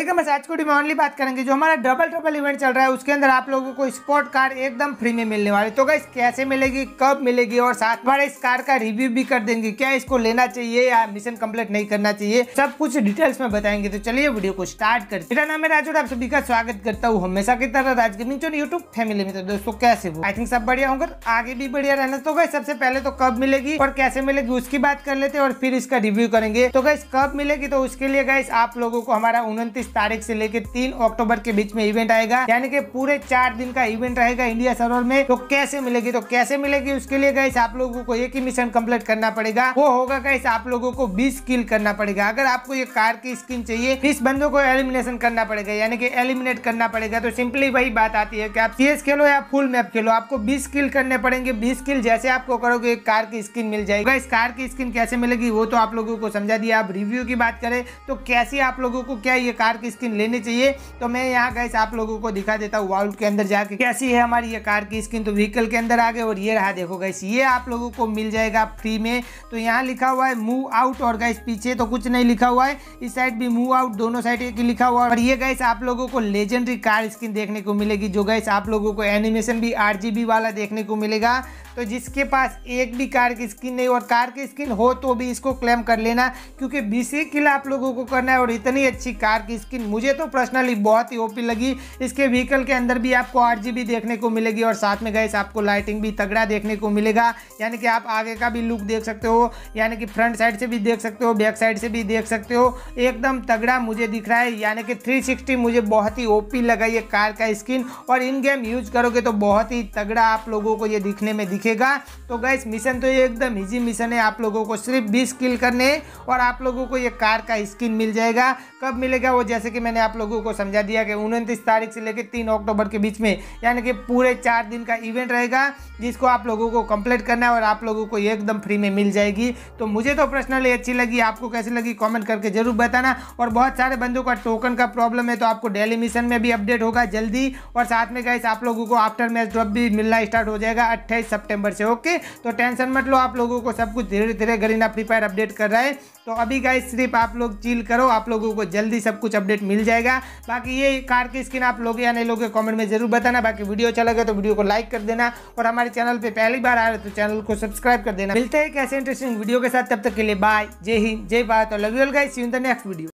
लेकिन बस आज को वीडियो में ओनली बात करेंगे जो हमारा डबल ट्रबल इवेंट चल रहा है उसके अंदर आप लोगों को स्पोर्ट कार एकदम फ्री में मिलने वाली। तो गाइस कैसे मिलेगी, कब मिलेगी और साथ में इस कार का रिव्यू भी कर देंगे, क्या इसको लेना चाहिए या मिशन कंप्लीट नहीं करना चाहिए, सब कुछ डिटेल्स में बताएंगे। तो चलिए वीडियो को स्टार्ट करते हैं। मेरा नाम है राजू, आप सभी का स्वागत करता हूँ हमेशा की तरह Raj gaming channel YouTube family में। तो दोस्तों कैसे हो, आई थिंक सब बढ़िया होंगे, आगे भी बढ़िया रहना। तो गाइस सबसे पहले तो कब मिलेगी और कैसे मिलेगी उसकी बात कर लेते हैं और फिर इसका रिव्यू करेंगे। तो गाइस कब मिलेगी, तो उसके लिए गाइस आप लोगों को हमारा 29 तारीख से लेकर 3 अक्टूबर के बीच में इवेंट आएगा, यानी कि पूरे 4 दिन का इवेंट रहेगा इंडिया सर्वर में। तो कैसे मिलेगी, उसके लिए गाइस आप लोगों को एक ही मिशन कंप्लीट करना पड़ेगा, वो होगा गाइस आप लोगों को 20 किल करना पड़ेगा। अगर आपको ये कार की स्किन चाहिए 20 बंदों को एलिमिनेशन करना पड़ेगा, यानी कि एलिमिनेट करना पड़ेगा। तो सिंपली वही बात आती है कि आप सीएस खेलो या फुल मैप खेलो, आपको 20 किल करने पड़ेंगे। 20 किल जैसे आपको करोगे एक कार की स्किन मिल जाएगी। गाइस कार की स्किन कैसे मिलेगी वो तो आप लोगों को समझा दिया। आप रिव्यू की बात करें तो कैसे आप लोगों को क्या ये कार की स्किन लेनी चाहिए, तो मैं यहाँ गाइस आप लोगों को दिखा देता हूँ वॉल्ट के अंदर जाके कैसी है हमारी ये कार की स्किन। तो व्हीकल के अंदर आगे और ये रहा, देखो गाइस ये आप लोगों को मिल जाएगा फ्री में। तो यहाँ लिखा हुआ है मूव आउट और गाइस पीछे तो कुछ नहीं लिखा हुआ है, इस साइड भी मूव आउट, दोनों साइड एक ही लिखा हुआ है। और ये गाइस आप लोगों को लेजेंडरी कार स्किन देखने को मिलेगी, जो गाइस आप लोगों को एनिमेशन भी RGB वाला देखने को मिलेगा। तो जिसके पास एक भी कार की स्किन नहीं और कार की स्किन हो तो भी इसको क्लेम कर लेना, क्योंकि 20 किल आप लोगों को करना है। और इतनी अच्छी कार की स्किन मुझे तो पर्सनली बहुत ही ओपी लगी। इसके व्हीकल के अंदर भी आपको RGB देखने को मिलेगी और साथ में गाइस आपको लाइटिंग भी तगड़ा देखने को मिलेगा, यानी कि आप आगे का भी लुक देख सकते हो, यानी कि फ्रंट साइड से भी देख सकते हो, बैक साइड से भी देख सकते हो, एकदम तगड़ा मुझे दिख रहा है। यानी कि 360 मुझे बहुत ही ओपी लगा ये कार का स्किन, और इन गेम यूज करोगे तो बहुत ही तगड़ा आप लोगों को ये दिखने में दिखेगा। तो गाइस मिशन तो ये एकदम इजी मिशन है, आप लोगों को सिर्फ 20 किल करने हैं और आप लोगों को ये कार का स्किन मिल जाएगा। कब मिलेगा वो जैसे कि मैंने आप लोगों को समझा दिया कि 29 तारीख से लेकर 3 अक्टूबर के बीच में, यानी कि पूरे 4 दिन का इवेंट रहेगा जिसको आप लोगों को कंप्लीट करना है और आप लोगों को ये एकदम फ्री में मिल जाएगी। तो मुझे तो पर्सनली अच्छी लगी, आपको कैसी लगी कॉमेंट करके जरूर बताना। और बहुत सारे बंदों का टोकन का प्रॉब्लम है, तो आपको डेली मिशन में भी अपडेट होगा जल्दी, और साथ में गाइस आप लोगों को आफ्टर मैच ड्रॉप भी मिलना स्टार्ट हो जाएगा 28 सितंबर से। ओके तो टेंशन मत लो, आप लोगों को सब कुछ धीरे धीरे गरेना फ्री फायर अपडेट कर रहा है। तो अभी गाइस सिर्फ आप लोग चिल करो, आप लोगों को जल्दी सब कुछ अपडेट मिल जाएगा। बाकी ये कार की स्किन आप लोग या नहीं लोगे कमेंट में जरूर बताना। बाकी वीडियो अच्छा लगे तो वीडियो को लाइक कर देना, और हमारे चैनल पे पहली बार आ रहे तो चैनल को सब्सक्राइब कर देना। मिलते हैं एक ऐसे इंटरेस्टिंग वीडियो के साथ, तब तक के लिए बाय, जय हिंद, जय भारत, और love you all guys, see you in the next video.